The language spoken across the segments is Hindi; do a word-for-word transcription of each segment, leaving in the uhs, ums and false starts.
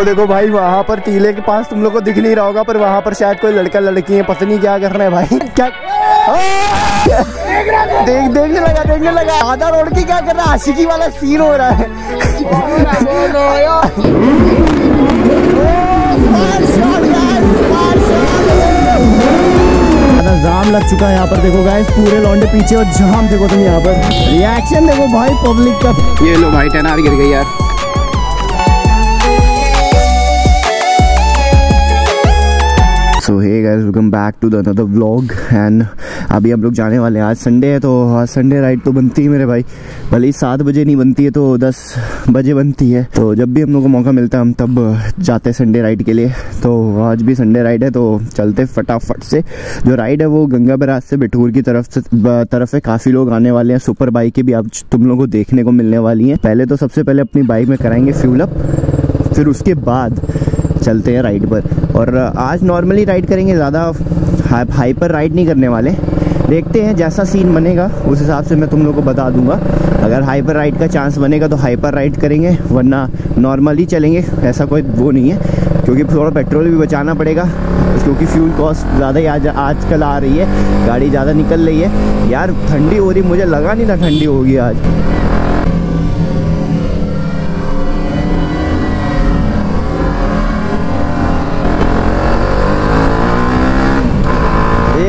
वो देखो भाई वहाँ पर टीले के पास, तुम लोग को दिख नहीं रहा होगा पर वहाँ पर शायद कोई लड़का लड़की है, पता नहीं क्या कर रहे हैं भाई। क्या देख देखने लगा देखने लगा आधा रोड की क्या कर रहा है, आशिकी वाला सीन हो रहा है। जाम लग चुका है यहाँ पर, देखो गाइस पूरे लौंडे पीछे और जाम, देखो तुम यहाँ पर रिएक्शन देखो भाई पब्लिक का। ये लो भाई टेन आर गिर गई यार। So hey guys welcome back to the another vlog and अभी हम लोग जाने वाले हैं, आज संडे है तो आज संडे राइड तो बनती है मेरे भाई, भले ही सात बजे नहीं बनती है तो दस बजे बनती है। तो जब भी हम लोग को मौका मिलता है हम तब जाते हैं संडे राइड के लिए, तो आज भी संडे राइड है तो चलते फटाफट से। जो राइड है वो गंगा बराज से बिठूर की तरफ से तरफ है, काफ़ी लोग आने वाले हैं, सुपर बाइक की भी आप तुम लोग को देखने को मिलने वाली हैं। पहले तो सबसे पहले अपनी बाइक में कराएंगे फ्यूल अप, फिर उसके बाद चलते हैं राइड पर। और आज नॉर्मली राइड करेंगे, ज़्यादा हाइपर राइड नहीं करने वाले, देखते हैं जैसा सीन बनेगा उस हिसाब से मैं तुम लोगों को बता दूंगा। अगर हाइपर राइड का चांस बनेगा तो हाइपर राइड करेंगे, वरना नॉर्मली चलेंगे, ऐसा कोई वो नहीं है। क्योंकि थोड़ा पेट्रोल भी बचाना पड़ेगा, क्योंकि फ्यूल कॉस्ट ज़्यादा ही आज आजकल आ रही है, गाड़ी ज़्यादा निकल रही है यार। ठंडी हो रही, मुझे लगा नहीं था ठंडी होगी आज।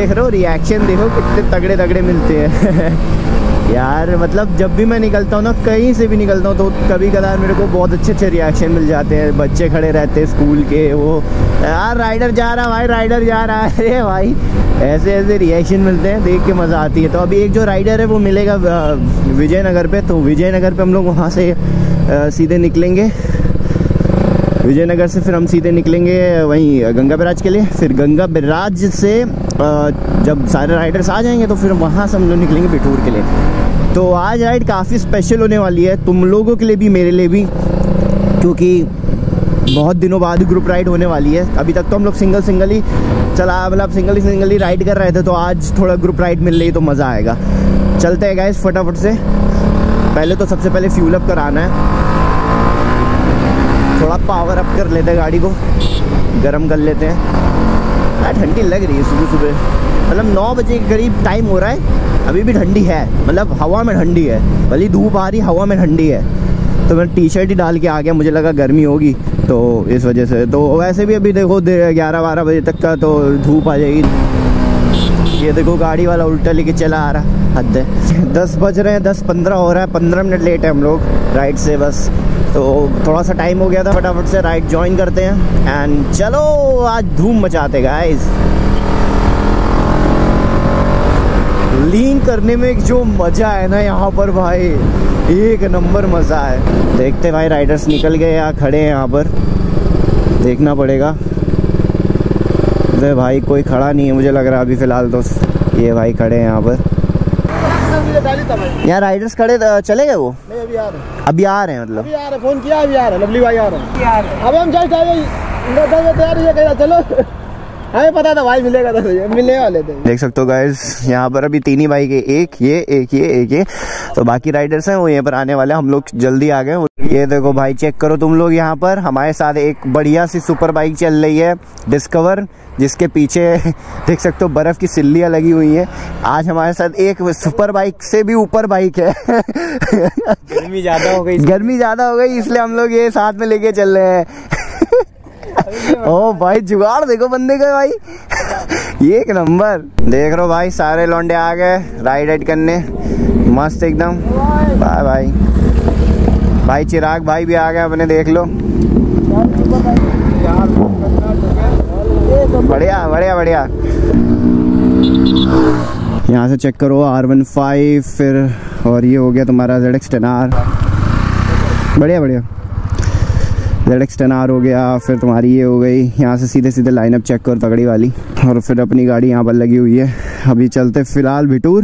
देख रहे हो रिएक्शन, देखो कितने तगड़े तगड़े मिलते हैं। यार मतलब जब भी मैं निकलता हूँ ना, कहीं से भी निकलता हूँ तो कभी कदार मेरे को बहुत अच्छे अच्छे रिएक्शन मिल जाते हैं। बच्चे खड़े रहते हैं स्कूल के, वो यार राइडर जा रहा भाई, राइडर जा रहा है, अरे भाई ऐसे ऐसे रिएक्शन मिलते हैं, देख के मज़ा आती है। तो अभी एक जो राइडर है वो मिलेगा विजयनगर पे, तो विजयनगर पे हम लोग वहाँ से सीधे निकलेंगे, विजयनगर से फिर हम सीधे निकलेंगे वहीं गंगा बराज के लिए। फिर गंगा बराज से जब सारे राइडर्स आ जाएंगे तो फिर वहाँ से हम लोग निकलेंगे बिठूर के लिए। तो आज राइड काफ़ी स्पेशल होने वाली है तुम लोगों के लिए भी, मेरे लिए भी, क्योंकि बहुत दिनों बाद ग्रुप राइड होने वाली है। अभी तक तो हम लोग सिंगल सिंगल ही चला, मतलब सिंगल ही सिंगल ही राइड कर रहे थे, तो आज थोड़ा ग्रुप राइड मिल रही तो मज़ा आएगा। चलते हैं गाइस फटाफट से, पहले तो सबसे पहले फ्यूल अप कराना है, थोड़ा पावर अप कर लेते हैं, गाड़ी को गर्म कर लेते हैं। यार ठंडी लग रही है सुबह सुबह, मतलब नौ बजे के करीब टाइम हो रहा है, अभी भी ठंडी है, मतलब हवा में ठंडी है, भली धूप आ रही हवा में ठंडी है। तो मैं टी शर्ट ही डाल के आ गया, मुझे लगा गर्मी होगी तो इस वजह से। तो वैसे भी अभी देखो ग्यारह बारह बजे तक का तो धूप आ जाएगी। ये देखो गाड़ी वाला उल्टा लेके चला आ रहा, हद है। दस बज रहे हैं, दस पंद्रह हो रहा है, पंद्रह मिनट लेट है हम लोग राइड से बस, तो थोड़ा सा टाइम हो गया था। फटाफट से राइड ज्वाइन करते हैं एंड चलो आज धूम मचाते गाइस। लीन करने में जो मज़ा है ना यहाँ पर भाई, एक नंबर मज़ा है। देखते भाई राइडर्स निकल गए या खड़े हैं यहाँ पर, देखना पड़ेगा। अरे भाई कोई खड़ा नहीं है मुझे लग रहा है अभी फ़िलहाल तो, ये भाई खड़े हैं यहाँ पर। यहाँ राइडर्स खड़े चले गए वो, अभी आ रहे हैं, मतलब अभी आ रहे, फोन किया अभी आ रहे, लवली भाई आ रहे हैं। अब हम जाए चलो, हमें पता था भाई मिलेगा तो मिलने वाले थे। देख सकते हो गाइस यहाँ पर अभी तीन ही बाइक है, एक ये एक ये एक ये, तो बाकी राइडर्स हैं वो यहाँ पर आने वाले हैं, हम लोग जल्दी आ गए। ये देखो भाई चेक करो तुम लोग, यहाँ पर हमारे साथ एक बढ़िया सी सुपर बाइक चल रही है डिस्कवर, जिसके पीछे देख सकते हो बर्फ़ की सिल्लियाँ लगी हुई है। आज हमारे साथ एक सुपर बाइक से भी ऊपर बाइक है। गर्मी ज़्यादा हो गई, गर्मी ज़्यादा हो गई इसलिए हम लोग ये साथ में लेके चल रहे हैं। ओ भाई जुगाड़ देखो बंदे का भाई, ये एक नंबर। देख रहो भाई सारे लौंडे आ गए राइड राइड करने, मस्त एकदम। बाय भाई भाई चिराग भाई भी आ गए अपने, देख लो बढ़िया बढ़िया बढ़िया। यहाँ से चेक करो आर वन फाइव, फिर और ये हो गया तुम्हारा जेड एक्स टेन आर, बढ़िया बढ़िया जेड एक्स टेन आर हो गया, फिर तुम्हारी ये हो गई। यहाँ से सीधे सीधे लाइनअप चेक करो तगड़ी वाली, और फिर अपनी गाड़ी यहाँ पर लगी हुई है। अभी चलते फिलहाल बिटूर,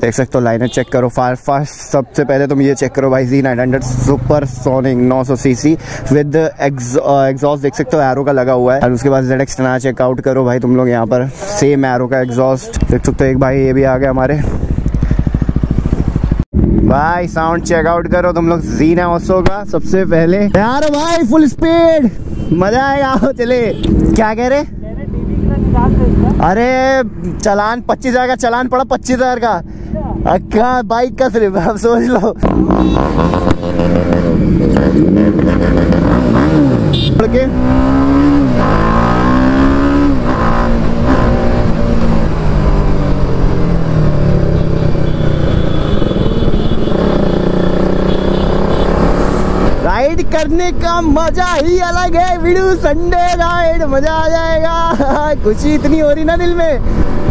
देख सकते हो लाइनअप चेक करो फास्ट फास्ट। सबसे पहले तुम ये चेक करो भाई जी nine hundred super sonic nine hundred CC with exhaust, देख सकते हो एरो का लगा हुआ है। और उसके बाद Z X ten R check out करो भाई तुम लोग, यहाँ पर सेम एरो का एग्जॉस्ट देख सकते हो। एक भाई ये भी आ गए हमारे भाई साउंड चेकआउट करो तुम लोग जीना ओसो का सबसे पहले यार भाई फुल स्पीड मजा आएगा। चले क्या कह रहे का अरे चलान पच्चीस हज़ार का चलान पड़ा पच्चीस हज़ार का अक्का बाइक का सिर्फ आप सोच लो। राइड करने का मजा ही अलग है वीडियो संडे राइड मजा आ जाएगा। खुशी इतनी हो रही ना दिल में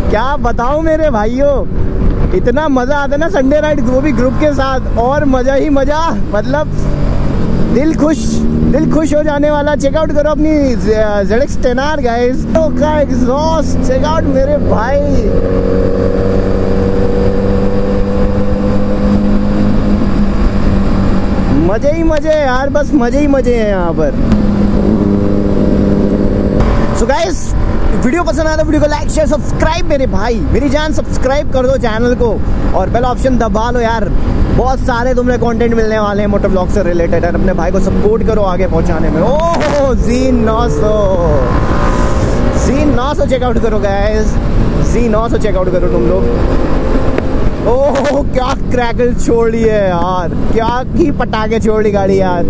क्या बताऊं मेरे भाइयों, इतना मजा आता है ना संडे राइड वो भी ग्रुप के साथ और मजा ही मजा, मतलब दिल खुश दिल खुश हो जाने वाला। चेकआउट करो अपनी Z X ten R guys का एग्जॉस्ट चेकआउट मेरे भाई। मजे ही मजे यार, बस मजे ही मजे हैं यहाँ पर। सो गाइस वीडियो पसंद आया तो वीडियो को लाइक शेयर सब्सक्राइब मेरे भाई मेरी जान सब्सक्राइब कर दो चैनल को और बेल ऑप्शन दबा लो यार। बहुत सारे तुमने कंटेंट मिलने वाले हैं मोटो ब्लॉग से रिलेटेड और अपने भाई को सपोर्ट करो आगे पहुँचाने में। ओह जीन नौ सौ जीन नौ सौ चेकआउट करो गाइस जीन नौ सौ चेकआउट करो तुम लोग। ओह क्या क्रैकल छोड़ी है यार, क्या की पटाखे छोड़ी गाड़ी यार।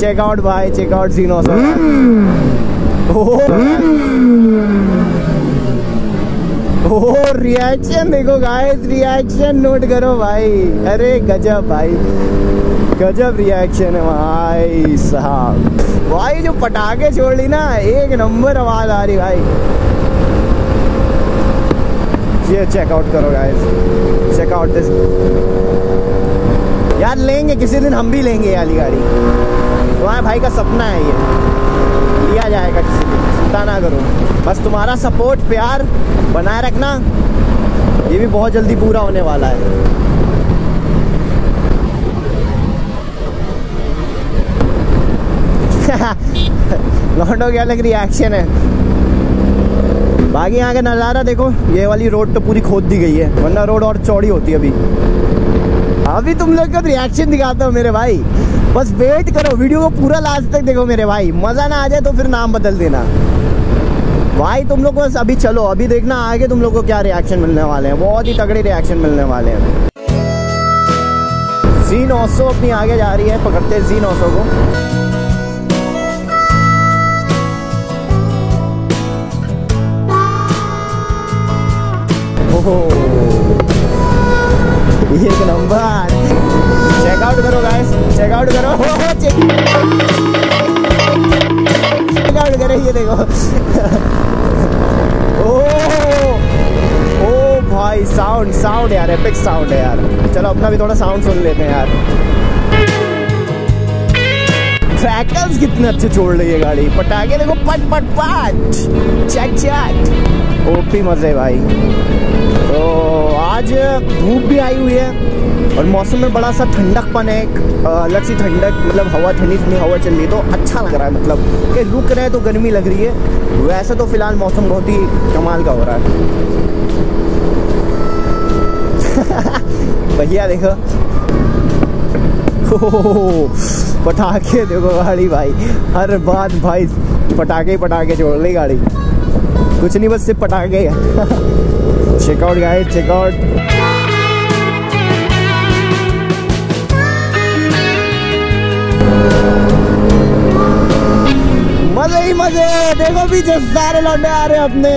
चेकआउट भाई चेकआउट सीन हो सकता। ओह रिएक्शन देखो गाइस रिएक्शन नोट करो भाई। अरे गजब भाई गजब रिएक्शन है भाई साहब। भाई जो पटाखे छोड़ी ना एक नंबर आवाज आ रही भाई। ये चेकआउट करो गाइस चेकआउट दिस यार लेंगे किसी दिन हम भी लेंगे यार गाड़ी। तुम्हारे भाई का सपना है ये, लिया जाएगा किसी दिन चिंता ना करो। बस तुम्हारा सपोर्ट प्यार बनाए रखना, ये भी बहुत जल्दी पूरा होने वाला है। लौंडो क्या लग रही एक्शन है। बाकी यहाँ का नज़ारा देखो, ये वाली रोड तो पूरी खोद दी गई है वरना रोड और चौड़ी होती है। अभी अभी तुम लोग का रिएक्शन दिखाता हूँ मेरे भाई, बस वेट करो वीडियो को पूरा लास्ट तक देखो मेरे भाई। मज़ा ना आ जाए तो फिर नाम बदल देना भाई तुम लोग को। बस अभी चलो अभी देखना आगे तुम लोग को क्या रिएक्शन मिलने वाले हैं, बहुत ही तगड़े रिएक्शन मिलने वाले हैं। जी नौ सौ अपनी आगे जा रही है, पकड़ते जी नौ सौ को। एक नंबर चेकआउट करो गाइस चेकआउट करो चेकआउट करो ये देखो। ओ ओ भाई साउंड साउंड यार एपिक साउंड है यार। चलो अपना भी थोड़ा साउंड सुन लेते हैं यार। क्रैकल्स कितने अच्छे छोड़ रही है गाड़ी, पटाखे देखो पट पट पट चैट चैट ओपी मजे भाई। तो आज धूप भी आई हुई है और मौसम में बड़ा सा ठंडकपन है, एक अलग सी ठंडक, मतलब हवा ठंडी ठंडी हवा चल रही है तो अच्छा लग रहा है। मतलब कि रुक रहे हैं तो गर्मी लग रही है, वैसे तो फिलहाल मौसम बहुत ही कमाल का हो रहा है। भैया देखो पटाखे देखो गाड़ी भाई, हर बात भाई पटाखे पटाखे छोड़ रही गाड़ी, कुछ नहीं बस सिर्फ पटाखे। चेकआउट गाइस चेकआउट मजे ही मजे। देखो पीछे सारे लौंडे आ रहे हैं अपने,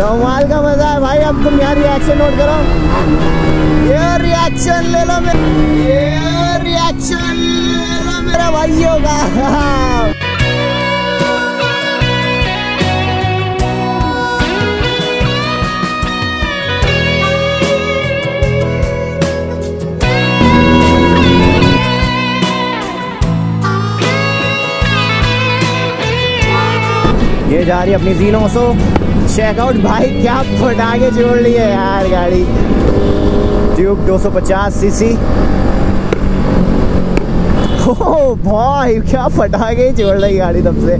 धमाल का मजा है भाई। अब तुम यहाँ रिएक्शन नोट करो, ये रिएक्शन ले लो मेरे, ये रिएक्शन ले लो मेरा भाइयों का। ये जा रही है अपनी जीनो सो चेकआउट भाई, क्या पटाखे जोड़ ली है यार गाड़ी। ड्यूक दो सौ पचास सीसी हो भाई, क्या पटाखे जोड़ रही गाड़ी तब से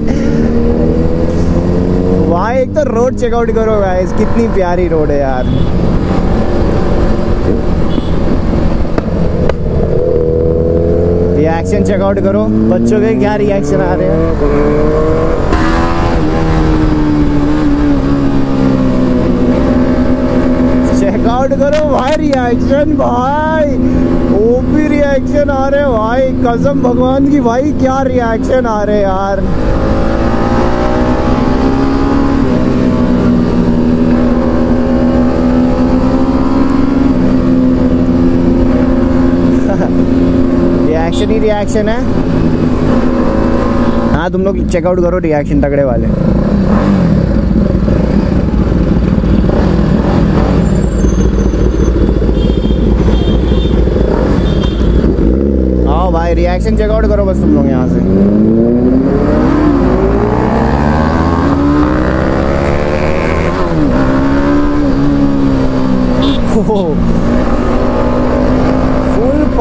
भाई। एक तो रोड चेकआउट करो गाइस कितनी प्यारी रोड है यार। रिएक्शन चेकआउट करो, बच्चों के क्या रिएक्शन आ रहे हैं। चेकआउट करो भाई रिएक्शन, भाई ओपी रिएक्शन आ रहे भाई, कसम भगवान की भाई क्या रिएक्शन आ रहे यार। रिएक्शन ही रिएक्शन है। हाँ तुम लोग चेकआउट करो रिएक्शन तगड़े वाले। आओ भाई रिएक्शन चेकआउट करो बस तुम लोग यहाँ से।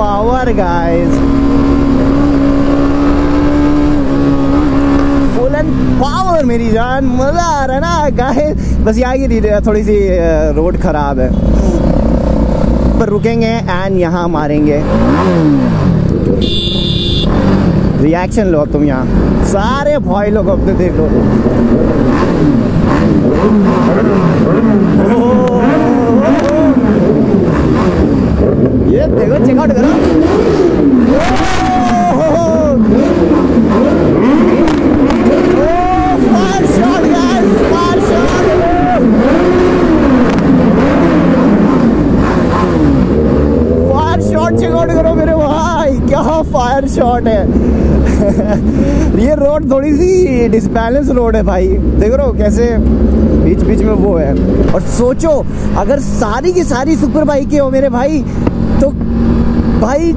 Power guys, full and power मेरी जान, मजा आ रहा है ना गाइस। बस यहाँ की थोड़ी सी रोड खराब है पर रुकेंगे एंड यहाँ मारेंगे। रिएक्शन लो तुम यहाँ सारे भाई लोग अपने देख लो। ये देखो चेकआउट करो। Fire shot guys, fire shot. Fire shot checkout करो मेरे भाई, क्या फायर शॉट है। ये रोड थोड़ी सी डिसबैलेंस रोड है भाई, देख रहे हो कैसे बीच बीच में वो है। और सोचो अगर सारी की सारी सुपर बाइकें हो मेरे भाई तो भाई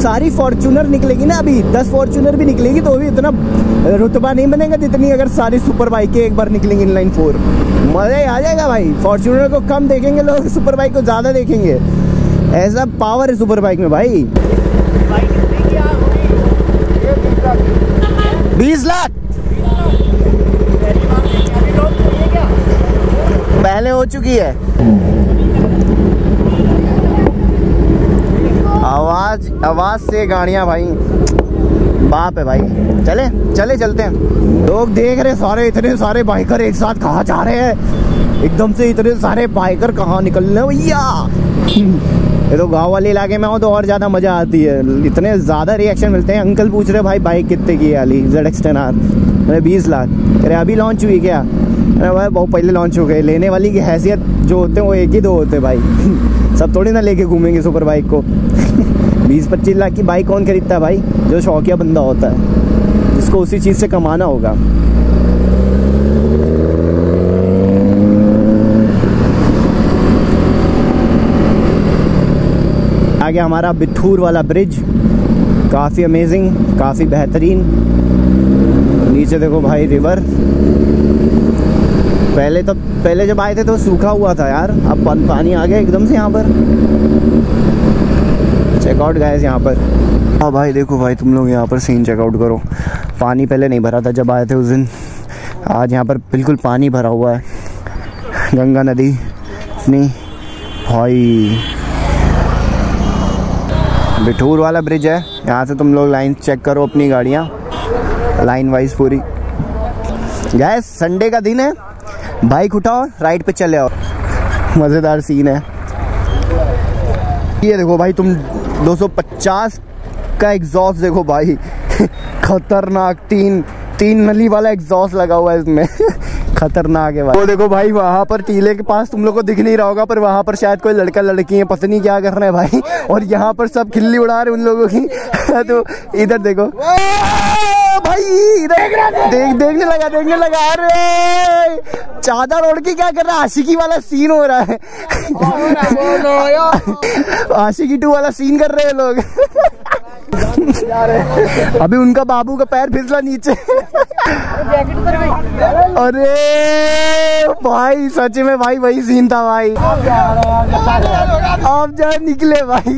सारी फॉर्चूनर निकलेगी ना, अभी दस फॉर्चूनर भी निकलेगी तो भी इतना रुतबा नहीं बनेगा जितनी अगर सारी सुपर बाइकें एक बार निकलेंगी इनलाइन फोर। मज़ा ही आ जाएगा भाई। फॉर्चूनर को कम देखेंगे लोग, सुपर बाइक को ज़्यादा देखेंगे। ऐसा पावर है सुपर बाइक में भाई। बीस लाख पहले हो चुकी है। आवाज आवाज से गाड़ियां भाई, बाप है भाई। चले चले चलते हैं। लोग देख रहे सारे, इतने सारे बाइकर एक साथ कहाँ जा रहे हैं, एकदम से इतने सारे बाइकर कहाँ निकल रहे हैं भैया। ये तो गांव वाले इलाके में हो तो और ज़्यादा मज़ा आती है, इतने ज़्यादा रिएक्शन मिलते हैं। अंकल पूछ रहे भाई बाइक कितने की है वाली ज़ेड एक्स टेन आर, मैंने बीस लाख। अरे अभी लॉन्च हुई क्या? अरे भाई बहुत पहले लॉन्च हो गए। लेने वाली की हैसियत जो होते हैं वो एक ही दो होते हैं भाई, सब थोड़ी ना लेके घूमेंगे सुपर बाइक को। बीस पच्चीस लाख की बाइक कौन खरीदता है भाई? जो शौकिया बंदा होता है जिसको उसी चीज़ से कमाना होगा। आगे हमारा बिठूर वाला ब्रिज, काफ़ी अमेजिंग, काफ़ी बेहतरीन। नीचे देखो भाई रिवर, पहले तो पहले जब आए थे तो सूखा हुआ था यार, अब पानी आ गया एकदम से यहाँ पर। चेकआउट गाइस यहाँ पर। हाँ भाई देखो भाई तुम लोग यहाँ पर सीन चेकआउट करो, पानी पहले नहीं भरा था जब आए थे उस दिन, आज यहाँ पर बिल्कुल पानी भरा हुआ है। गंगा नदी अपनी भाई। बिठूर वाला ब्रिज है, यहाँ से तुम लोग लाइन चेक करो अपनी गाड़ियाँ लाइन वाइज पूरी। गैस संडे का दिन है, बाइक उठाओ राइड पे चले आओ, मज़ेदार सीन है। ये देखो भाई तुम दो सौ पचास का एग्जॉस्ट देखो भाई, खतरनाक। तीन तीन नली वाला एग्जॉस्ट लगा हुआ है इसमें। खतरनाक है भाई। वो देखो भाई वहाँ पर टीले के पास तुम लोग को दिख नहीं रहा होगा पर वहाँ पर शायद कोई लड़का लड़की है, पता नहीं क्या कर रहे हैं भाई। और यहाँ पर सब खिल्ली उड़ा रहे उन लोगों की। तो इधर देखो भाई, इधर देख देखने लगा देखने लगा अरे चादर ओढ़ के क्या कर रहा है, आशिकी वाला सीन हो रहा है। आशिकी टू वाला सीन कर रहे हैं लोग। अभी उनका बाबू का पैर फिसला नीचे। अरे भाई सच में भाई वही सीन था भाई। आप जहाँ निकले भाई।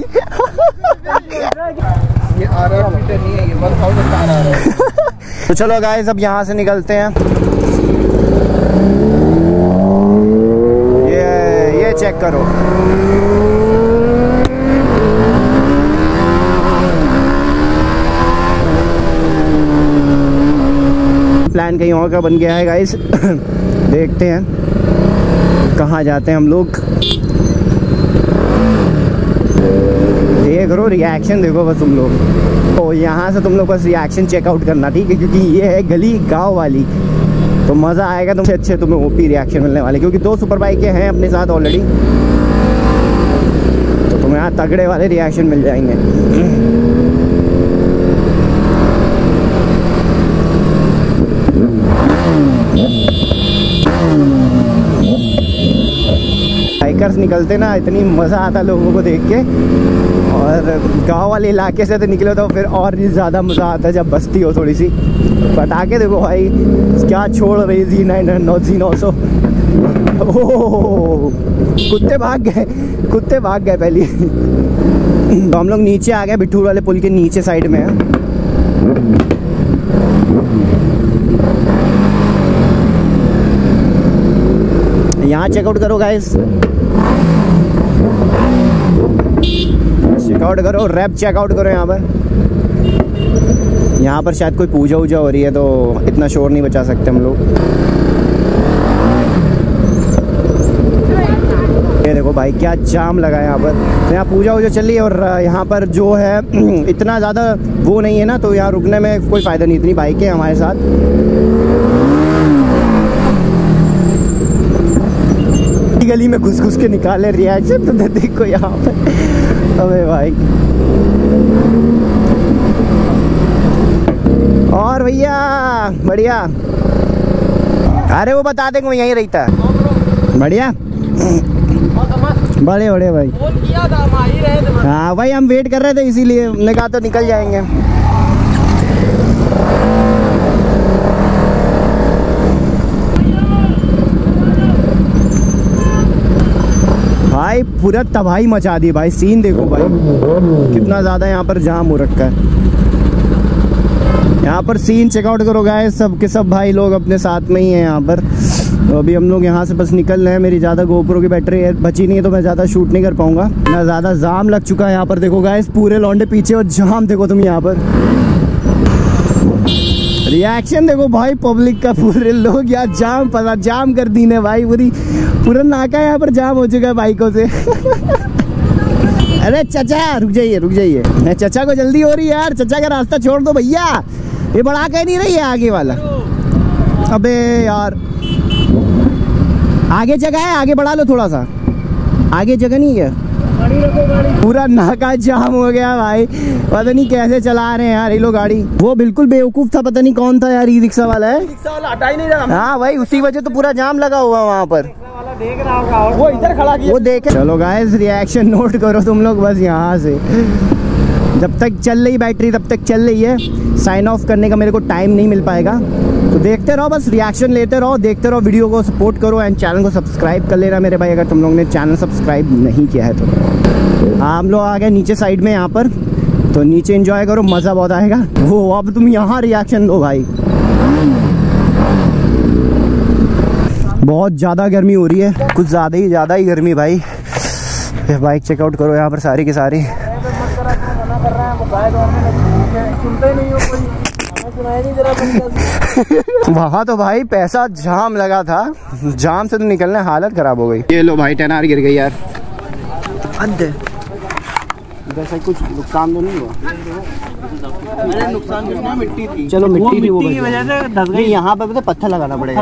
ये नहीं है, ये तो चलो गाइस अब यहाँ से निकलते हैं। ये ये चेक करो प्लान कहीं और का बन गया है गाइस। देखते हैं कहाँ जाते हैं हम लोग। ये करो रिएक्शन देखो बस तुम लोग, तो यहाँ से तुम लोग बस रिएक्शन चेकआउट करना, ठीक है, क्योंकि ये है गली गाँव वाली, तो मज़ा आएगा तुमसे, अच्छे तुम्हें ओपी रिएक्शन मिलने वाले, क्योंकि दो सुपर बाइकें हैं अपने साथ ऑलरेडी, तो तुम्हें यहाँ तगड़े वाले रिएक्शन मिल जाएंगे। बाइकर्स निकलते ना, इतनी मज़ा आता लोगों को देख के, और गाँव वाले इलाके से तो निकले तो फिर और भी ज़्यादा मज़ा आता है जब बस्ती हो थोड़ी सी। पटाखे देखो भाई क्या छोड़ रही जी नाइन हंड्रेड नौ सौ। ओह कुत्ते भाग गए, कुत्ते भाग गए पहले। तो हम लोग नीचे आ गए, बिठूर वाले पुल के नीचे साइड में है। यहाँ चेकआउट करो गाइस, चेकआउट करो, रैप चेकआउट करो। यहाँ पर यहाँ पर शायद कोई पूजा वूजा हो रही है, तो इतना शोर नहीं बचा सकते हम लोग। ये देखो भाई क्या जाम लगा है यहाँ पर, तो यहाँ पूजा वूजा चल रही है, और यहाँ पर जो है इतना ज़्यादा वो नहीं है ना, तो यहाँ रुकने में कोई फ़ायदा नहीं, इतनी बाइकें हमारे साथ। गली में घुस घुस के निकाले रिएक्शन, तो देखो यहाँ पर, अरे भाई और भैया बढ़िया। अरे वो बता देंगे यहीं रहता है, बढ़िया बड़े बड़े भाई। हाँ भाई हम वेट कर रहे थे इसीलिए हमने कहा तो निकल जाएंगे। भाई पूरा तबाही मचा दी भाई, सीन देखो भाई कितना ज़्यादा यहाँ पर जाम हो रखा है। यहाँ पर सीन चेकआउट करो गाइस, सब के सब भाई लोग अपने साथ में ही हैं यहाँ पर। तो अभी हम लोग यहाँ से बस निकल रहे हैं, मेरी ज़्यादा गोप्रो की बैटरी है बची नहीं है, तो मैं ज़्यादा शूट नहीं कर पाऊँगा ना, ज़्यादा जाम लग चुका है यहाँ पर। देखो गाइस पूरे लौंडे पीछे और जाम देखो तुम यहाँ पर, रिएक्शन देखो भाई पब्लिक का, पूरे लोग यहाँ जाम पता जाम कर दी ने भाई, पूरी पूरा नाका यहाँ पर जाम हो चुका है बाइकों से। अरे चाचा रुक जाइए रुक जाइए, मैं चाचा को जल्दी हो रही है यार, चाचा का रास्ता छोड़ दो भैया, ये बढ़ा कह नहीं रही है आगे वाला। अबे यार आगे जगह है, आगे बढ़ा लो थोड़ा सा, आगे जगह नहीं है। पूरा नाका जाम हो गया भाई, पता नहीं कैसे चला रहे हैं यार ये लोग गाड़ी। वो बिल्कुल बेवकूफ़ था, पता नहीं कौन था यार ई रिक्शा वाला है, हटा ही नहीं रहा। हाँ भाई उसी वजह तो पूरा जाम लगा हुआ वहाँ पर, देख रहा होगा वो इधर खड़ा किया वो देखे। चलो गाइस रिएक्शन नोट करो तुम लोग बस, यहाँ से जब तक चल रही बैटरी तब तक चल रही है, साइन ऑफ करने का मेरे को टाइम नहीं मिल पाएगा, तो देखते रहो बस, रिएक्शन लेते रहो, देखते रहो, वीडियो को सपोर्ट करो एंड चैनल को सब्सक्राइब कर लेना मेरे भाई, अगर तुम लोग ने चैनल सब्सक्राइब नहीं किया है तो। हम लोग आ गए नीचे साइड में यहाँ पर, तो नीचे इंजॉय करो, मज़ा बहुत आएगा। वो अब तुम यहाँ रिएक्शन दो भाई, बहुत ज़्यादा गर्मी हो रही है, कुछ ज़्यादा ही ज़्यादा ही गर्मी भाई। ये बाइक चेकआउट करो यहाँ पर सारी की सारी। वहाँ तो भाई पैसा जाम लगा था, जाम से तो निकलने हालत ख़राब हो गई। ये लो भाई टेन आर गिर गई यार, वैसा कुछ काम तो नहीं हुआ, नुकसान कितना मिट्टी थी, चलो मिट्टी भी वो की वजह से धस गई। यहाँ पर पत्थर लगाना पड़ेगा,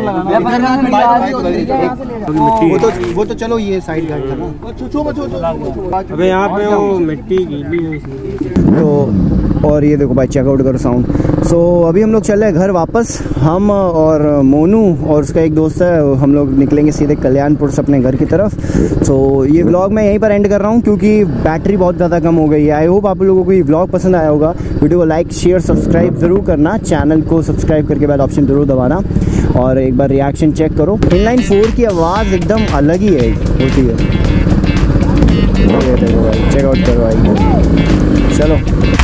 वो तो वो तो चलो ये साइड गार्ड था ना, अबे यहाँ पे वो मिट्टी गीली है तो। और ये देखो भाई चेकआउट करो साउंड। सो अभी हम लोग चल रहे हैं घर वापस, हम और मोनू और उसका एक दोस्त है, हम लोग निकलेंगे सीधे कल्याणपुर से अपने घर की तरफ। सो ये व्लॉग मैं यहीं पर एंड कर रहा हूँ क्योंकि बैटरी बहुत ज़्यादा कम हो गई है। आई होप आप लोगों को ये व्लॉग पसंद आया होगा, वीडियो को लाइक शेयर सब्सक्राइब ज़रूर करना, चैनल को सब्सक्राइब करके बेल ऑप्शन ज़रूर दबाना, और एक बार रिएक्शन चेक करो। इनलाइन फोर की आवाज़ एकदम अलग ही है होती है, चेकआउट करवाइए। चलो